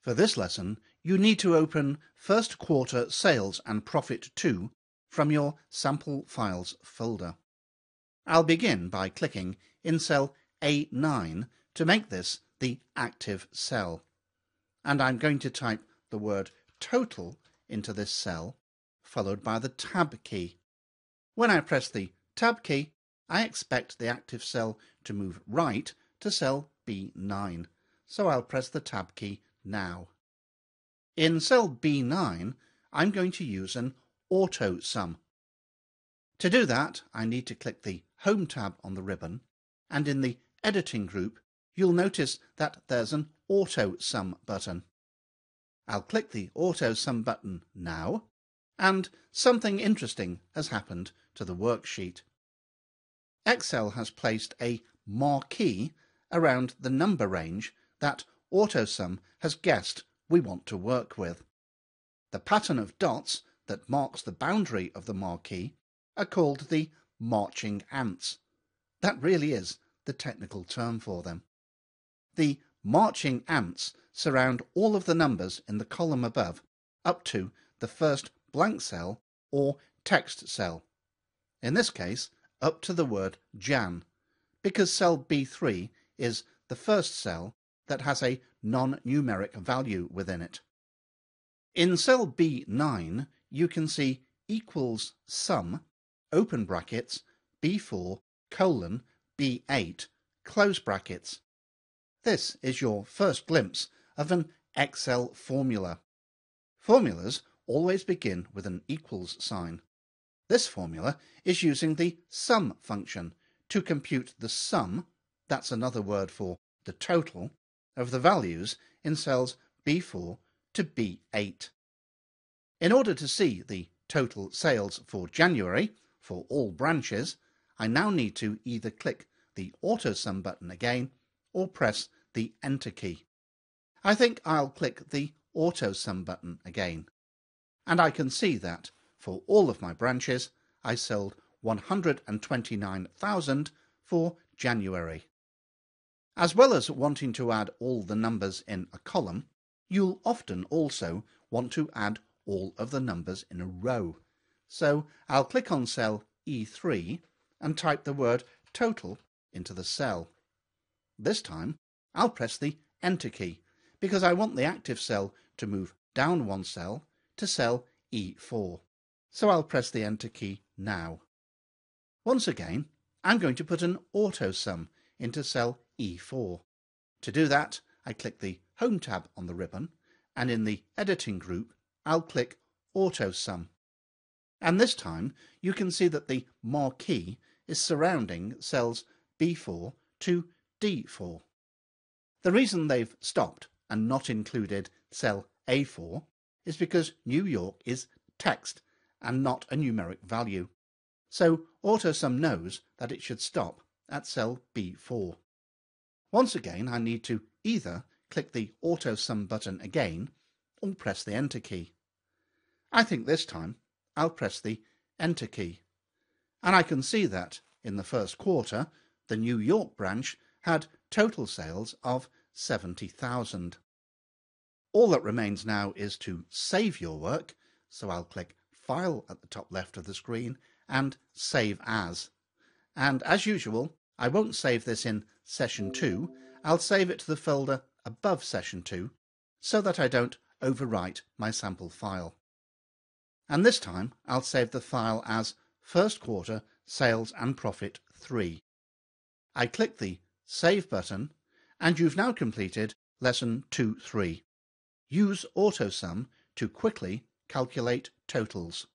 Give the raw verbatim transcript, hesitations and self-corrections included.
For this lesson, you need to open First Quarter Sales and Profit two from your Sample Files folder. I'll begin by clicking in cell A nine to make this the active cell, and I'm going to type the word total into this cell, followed by the Tab key. When I press the Tab key, I expect the active cell to move right to cell B nine, so I'll press the Tab key now. In cell B nine, I'm going to use an AutoSum. To do that, I need to click the Home tab on the ribbon, and in the Editing group, you'll notice that there's an AutoSum button. I'll click the AutoSum button now, and something interesting has happened to the worksheet. Excel has placed a marquee around the number range that AutoSum has guessed we want to work with. The pattern of dots that marks the boundary of the marquee are called the marching ants. That really is the technical term for them. The marching ants surround all of the numbers in the column above up to the first blank cell or text cell, in this case up to the word Jan, because cell B three is the first cell that has a non-numeric value within it. In cell B nine, you can see equals sum, open brackets, B four, colon, B eight, close brackets. This is your first glimpse of an Excel formula. Formulas always begin with an equals sign. This formula is using the sum function to compute the sum, that's another word for the total, of the values in cells B four to B eight. In order to see the total sales for January for all branches, I now need to either click the AutoSum button again or press the Enter key. I think I'll click the AutoSum button again, and I can see that for all of my branches, I sold one hundred twenty-nine thousand for January. As well as wanting to add all the numbers in a column, you'll often also want to add all of the numbers in a row. So I'll click on cell E three and type the word total into the cell. This time, I'll press the Enter key because I want the active cell to move down one cell to cell E four. So I'll press the Enter key now. Once again, I'm going to put an AutoSum into cell E four. To do that, I click the Home tab on the ribbon, and in the Editing group, I'll click AutoSum. And this time, you can see that the marquee is surrounding cells B four to D four. The reason they've stopped and not included cell A four is because New York is text and not a numeric value, so AutoSum knows that it should stop at cell B four. Once again, I need to either click the AutoSum button again or press the Enter key. I think this time I'll press the Enter key, and I can see that in the first quarter, the New York branch had total sales of seventy thousand. All that remains now is to save your work, so I'll click File at the top left of the screen and Save As. And as usual, I won't save this in Session two, I'll save it to the folder above Session two so that I don't overwrite my sample file. And this time I'll save the file as First Quarter Sales and Profit three. I click the Save button, and you've now completed Lesson two three. Use AutoSum to quickly calculate totals.